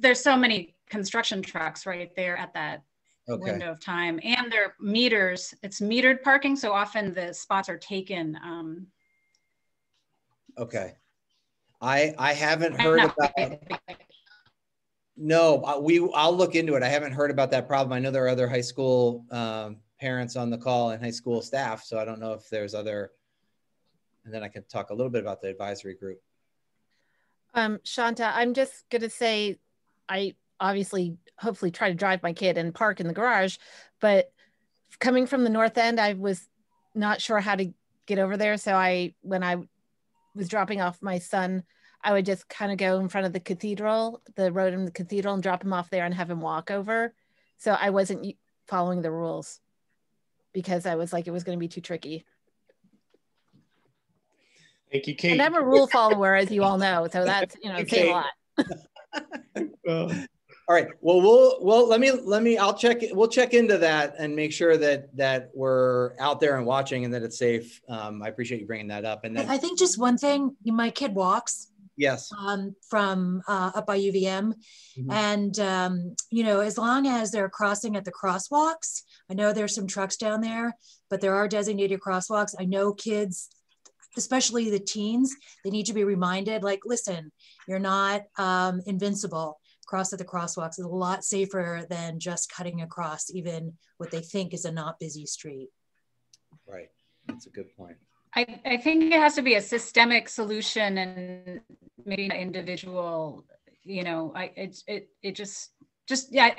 There's so many construction trucks right there at that window of time, and their meters. It's metered parking, so often the spots are taken. Okay, I haven't heard about it. No, I'll look into it. I haven't heard about that problem. I know there are other high school parents on the call and high school staff, so I don't know if there's other, and then I can talk a little bit about the advisory group. Shanta, I'm just gonna say, I obviously, hopefully try to drive my kid and park in the garage, but coming from the north end, I was not sure how to get over there. So when I was dropping off my son, I would just kind of go in front of the cathedral, the road in the cathedral, and drop him off there and have him walk over. So I wasn't following the rules because I was like, it was going to be too tricky. Thank you, Kate. And I'm a rule follower, as you all know. So that's, say a lot. All right. Well, I'll check. We'll check into that and make sure that we're out there and watching and that it's safe. I appreciate you bringing that up. And then I think just one thing, my kid walks. Yes. From up by UVM. Mm-hmm. And, as long as they're crossing at the crosswalks, I know there's some trucks down there, but there are designated crosswalks. I know kids, especially the teens, they need to be reminded, like, listen, you're not invincible. Cross at the crosswalks is a lot safer than just cutting across even what they think is a not busy street. Right. That's a good point. I think it has to be a systemic solution and maybe an individual, yeah, I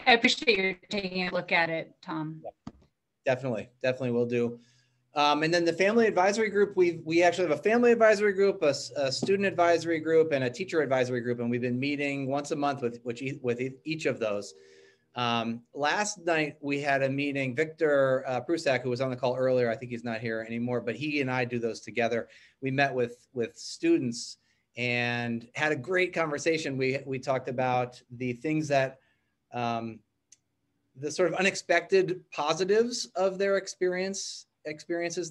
appreciate you taking a look at it, Tom. Yeah, definitely will do. And then the family advisory group, we actually have a family advisory group, a student advisory group, and a teacher advisory group. And we've been meeting once a month with each of those. Last night we had a meeting. Victor Prusak, who was on the call earlier, I think he's not here anymore, but he and I do those together. We met with students and had a great conversation. We talked about the things that the sort of unexpected positives of their experiences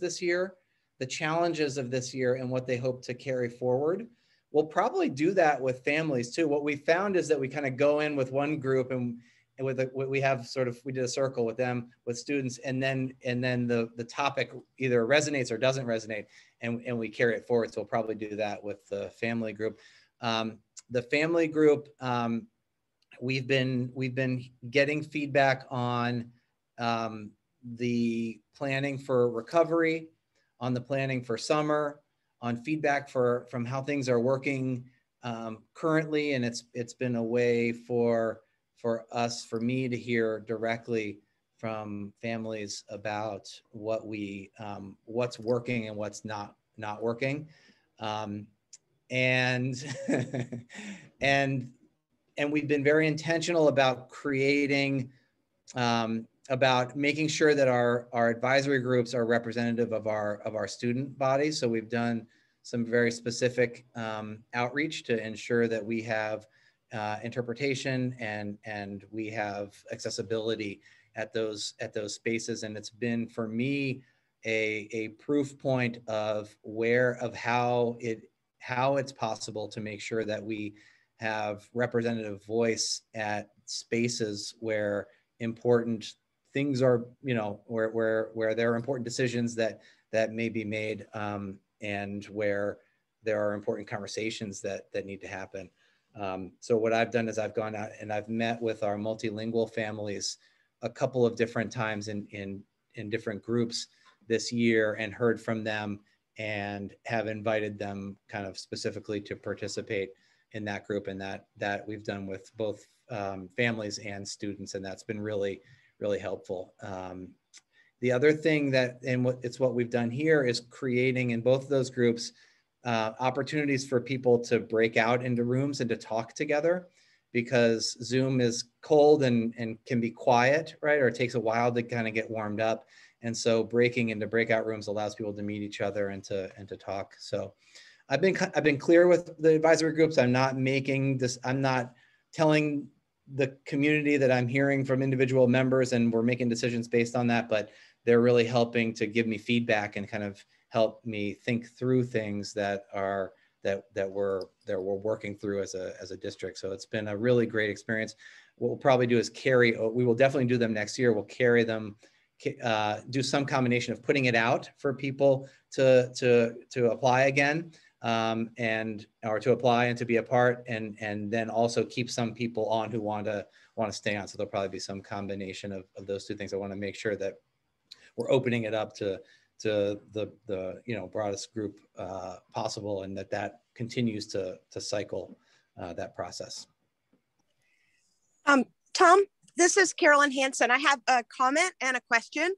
this year, the challenges of this year, and what they hope to carry forward. We'll probably do that with families too. What we found is that we kind of go in with one group and with we did a circle with them, with students, and then the topic either resonates or doesn't resonate, and we carry it forward. So we'll probably do that with the family group. The family group, we've been getting feedback on the planning for recovery, on the planning for summer, on feedback from how things are working currently, and it's been a way for me to hear directly from families about what what's working and what's not working, and we've been very intentional about creating about making sure that our advisory groups are representative of our student body. So we've done some very specific outreach to ensure that we have interpretation and we have accessibility at those spaces. And it's been, for me, a proof point of how it's possible to make sure that we have representative voice at spaces where important things are, where there are important decisions that may be made, and where there are important conversations that need to happen. So what I've done is I've gone out and I've met with our multilingual families a couple of different times in different groups this year and heard from them and have invited them kind of specifically to participate in that group, and that we've done with both families and students, and that's been really, really helpful. The other thing what we've done here is creating in both of those groups opportunities for people to break out into rooms and to talk together, because Zoom is cold and can be quiet, right? Or it takes a while to kind of get warmed up. And so breaking into breakout rooms allows people to meet each other and to talk. So I've been clear with the advisory groups. I'm not telling the community that I'm hearing from individual members and we're making decisions based on that, but they're really helping to give me feedback and kind of help me think through things that we're working through as a district. So it's been a really great experience. What we'll probably do is we will definitely do them next year. We'll carry them, do some combination of putting it out for people to apply again, or to apply and to be a part, and then also keep some people on who want to stay on. So there'll probably be some combination of those two things. I want to make sure that we're opening it up to the broadest group possible, and that continues to cycle that process. Tom, this is Carolyn Hansen. I have a comment and a question.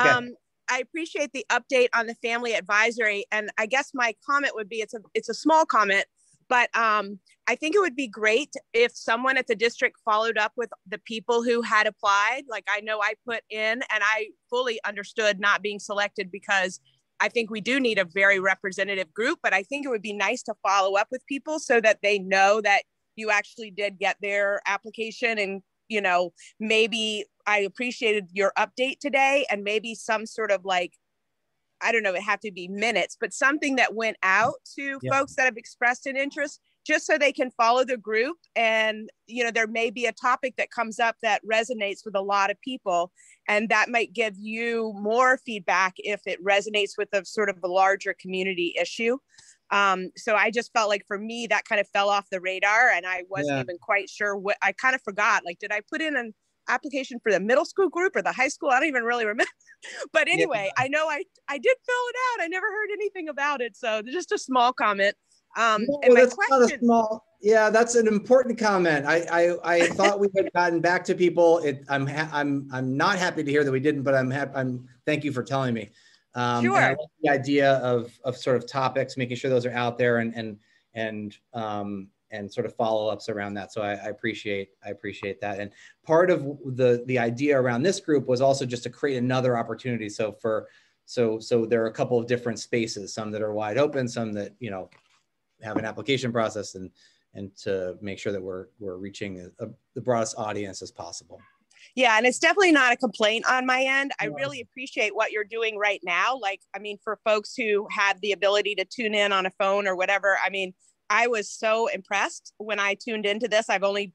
Okay. I appreciate the update on the family advisory. And I guess my comment would be, it's a small comment, but I think it would be great if someone at the district followed up with the people who had applied. Like, I know I put in and I fully understood not being selected, because I think we do need a very representative group, but I think it would be nice to follow up with people so that they know that you actually did get their application. And, maybe I appreciated your update today, and maybe some sort of it'd have to be minutes, but something that went out to folks that have expressed an interest, just so they can follow the group. And, there may be a topic that comes up that resonates with a lot of people, and that might give you more feedback if it resonates with a sort of a larger community issue. So I just felt like, for me, that kind of fell off the radar, and I wasn't even quite sure what. I kind of forgot, did I put in an application for the middle school group or the high school? I don't even really remember. But anyway, I know I did fill it out. I never heard anything about it. So just a small comment. And my question, that's an important comment. I thought we had gotten back to people. I'm not happy to hear that we didn't, but thank you for telling me. Sure. I like the idea of sort of topics, making sure those are out there and sort of follow-ups around that. So I appreciate that. And part of the idea around this group was also just to create another opportunity. So there are a couple of different spaces, some that are wide open, some that, have an application process, and to make sure that we're reaching the broadest audience as possible. Yeah, and it's definitely not a complaint on my end. I really appreciate what you're doing right now. Like, I mean, for folks who have the ability to tune in on a phone or whatever, I mean, I was so impressed when I tuned into this.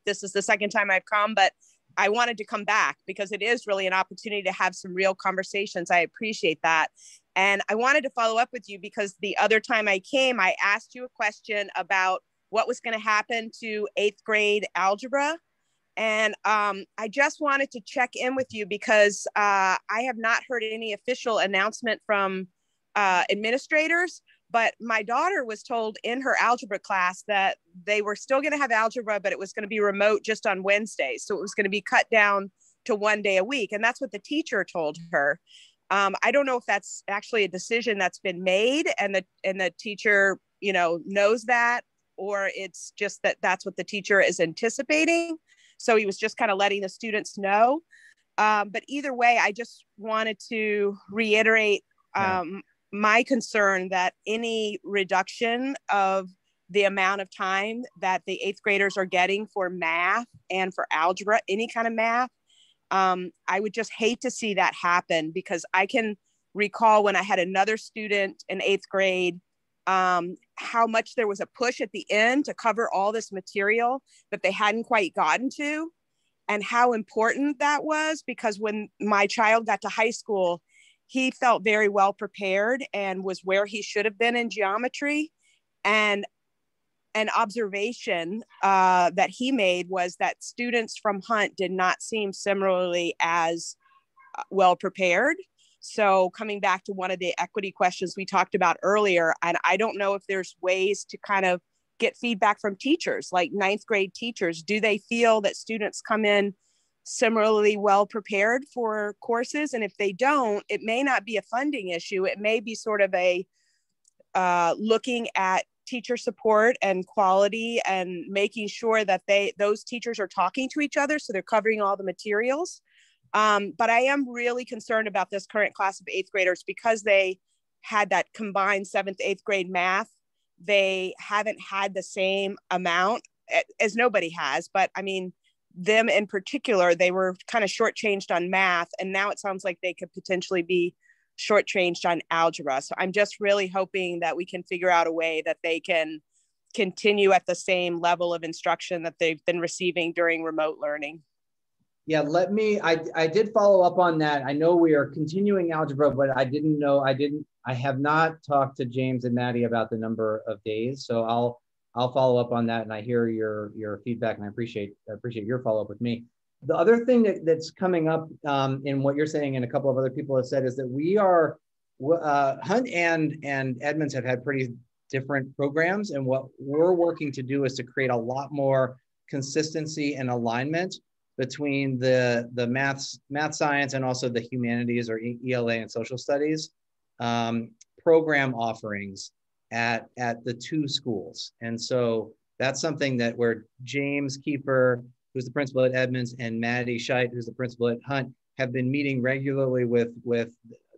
This is the second time I've come, but I wanted to come back because it is really an opportunity to have some real conversations. I appreciate that. And I wanted to follow up with you because the other time I came, I asked you a question about what was going to happen to 8th grade algebra. And I just wanted to check in with you because I have not heard any official announcement from administrators, but my daughter was told in her algebra class that they were still going to have algebra, but it was going to be remote just on Wednesdays. So it was going to be cut down to 1 day a week. And that's what the teacher told her. I don't know if that's actually a decision that's been made and the teacher, you know, knows that, or it's just that that's what the teacher is anticipating. So he was just kind of letting the students know. But either way, I just wanted to reiterate my concern that any reduction of the amount of time that the 8th graders are getting for math and for algebra, any kind of math, I would just hate to see that happen, because I can recall when I had another student in 8th grade, how much there was a push at the end to cover all this material that they hadn't quite gotten to, and how important that was, because when my child got to high school, he felt very well prepared and was where he should have been in geometry. And an observation that he made was that students from Hunt did not seem similarly as well prepared. So coming back to one of the equity questions we talked about earlier, and I don't know if there's ways to kind of get feedback from teachers, like 9th grade teachers. Do they feel that students come in similarly well prepared for courses? And if they don't, it may not be a funding issue. It may be sort of a looking at teacher support and quality and making sure that those teachers are talking to each other, so they're covering all the materials. But I am really concerned about this current class of 8th graders, because they had that combined 7th, 8th grade math. They haven't had the same amount as nobody has, but I mean, them in particular, they were kind of shortchanged on math. And now it sounds like they could potentially be shortchanged on algebra. So I'm just really hoping that we can figure out a way that they can continue at the same level of instruction that they've been receiving during remote learning. Yeah, I did follow up on that. I know we are continuing algebra, but I have not talked to James and Maddie about the number of days. So I'll follow up on that, and I hear your feedback, and I appreciate your follow up with me. The other thing that's coming up in what you're saying, and a couple of other people have said, is that we are, Hunt and Edmonds have had pretty different programs, and what we're working to do is to create a lot more consistency and alignment between the math science and also the humanities, or ELA and social studies, program offerings at the two schools. And so that's something that where James Keeper, who's the principal at Edmonds, and Maddie Scheidt, who's the principal at Hunt, have been meeting regularly with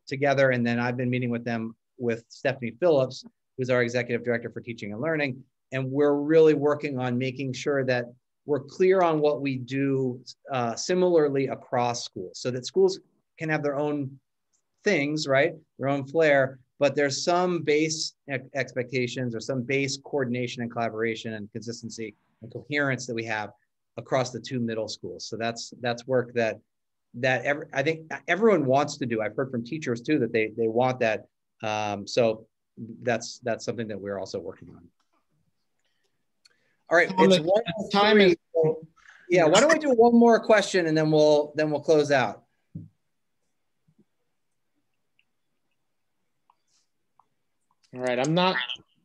together. And then I've been meeting with them with Stephanie Phillips, who's our executive director for teaching and learning. And we're really working on making sure that we're clear on what we do similarly across schools, so that schools can have their own things, right? Their own flair, but there's some base expectations or some base coordination and collaboration and consistency and coherence that we have across the two middle schools. So that's work that I think everyone wants to do. I've heard from teachers too that they want that. So that's something that we're also working on. All right, it's one time. Yeah, why don't we do one more question and then we'll close out. All right, I'm not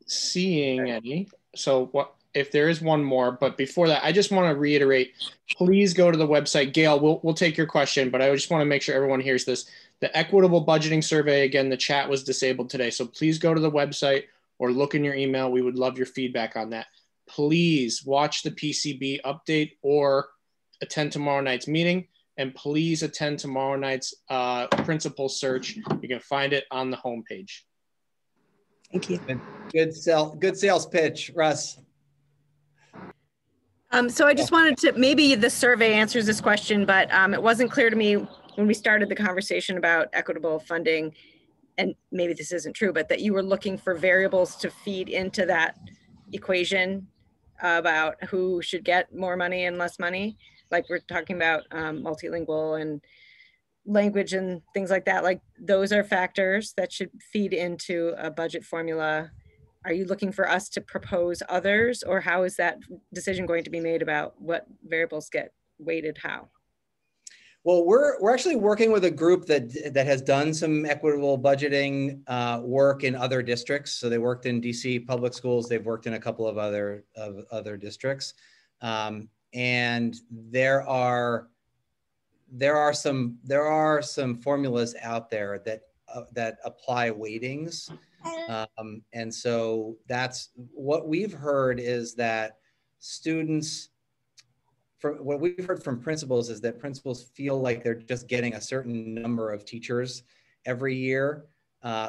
seeing any. So what if there is one more? But before that, I just want to reiterate, please go to the website. Gail, we'll take your question, but I just want to make sure everyone hears this. The equitable budgeting survey, again, the chat was disabled today. So please go to the website or look in your email. We would love your feedback on that. Please watch the PCB update or attend tomorrow night's meeting, and please attend tomorrow night's principal search. You can find it on the homepage. Thank you. Good sales pitch, Russ. So I just wanted to, maybe the survey answers this question, but it wasn't clear to me when we started the conversation about equitable funding, and maybe this isn't true, but that you were looking for variables to feed into that equation about who should get more money and less money. Like we're talking about multilingual and language and things like that. Like those are factors that should feed into a budget formula. Are you looking for us to propose others, or how is that decision going to be made about what variables get weighted how? Well, we're actually working with a group that has done some equitable budgeting work in other districts. So they worked in DC public schools. They've worked in a couple of other districts. And there are some formulas out there that apply weightings. And so that's what we've heard, is that students, what we've heard from principals is that principals feel like they're just getting a certain number of teachers every year,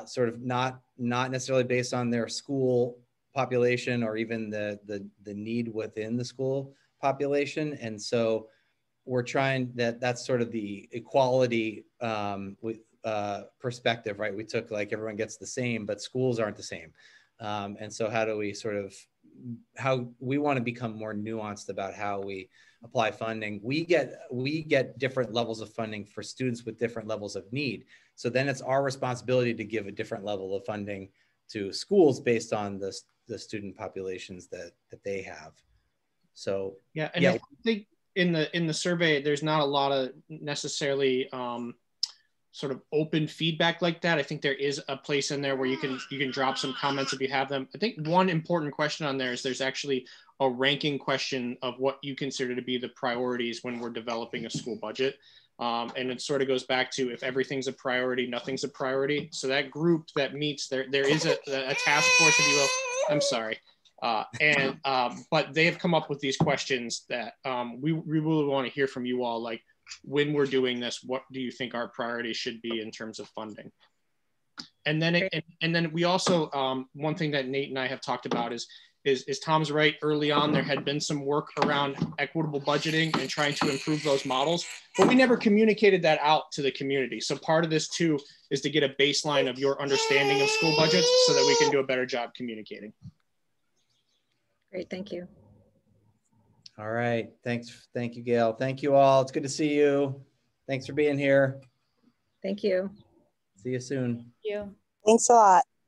sort of not necessarily based on their school population or even the need within the school population. And so we're trying that's sort of the equality perspective, right? We took like everyone gets the same, but schools aren't the same. And so how do we we want to become more nuanced about how we apply funding. We get different levels of funding for students with different levels of need. So then it's our responsibility to give a different level of funding to schools based on the student populations that they have. So yeah, and yeah. I think in the survey, there's not a lot of necessarily sort of open feedback like that. I think there is a place in there where you can drop some comments if you have them. I think one important question on there is there's actually a ranking question of what you consider to be the priorities when we're developing a school budget. And it sort of goes back to, if everything's a priority, nothing's a priority. So that group that meets, there is a task force, if you will. I'm sorry. But they have come up with these questions that we really want to hear from you all, like, when we're doing this, what do you think our priorities should be in terms of funding? And then we also, one thing that Nate and I have talked about is Tom's right, early on there had been some work around equitable budgeting and trying to improve those models, but we never communicated that out to the community. So part of this too is to get a baseline of your understanding of school budgets so that we can do a better job communicating. Great, thank you. All right, thanks. Thank you, Gail. Thank you all, it's good to see you. Thanks for being here. Thank you. See you soon. Thank you. Thanks a lot.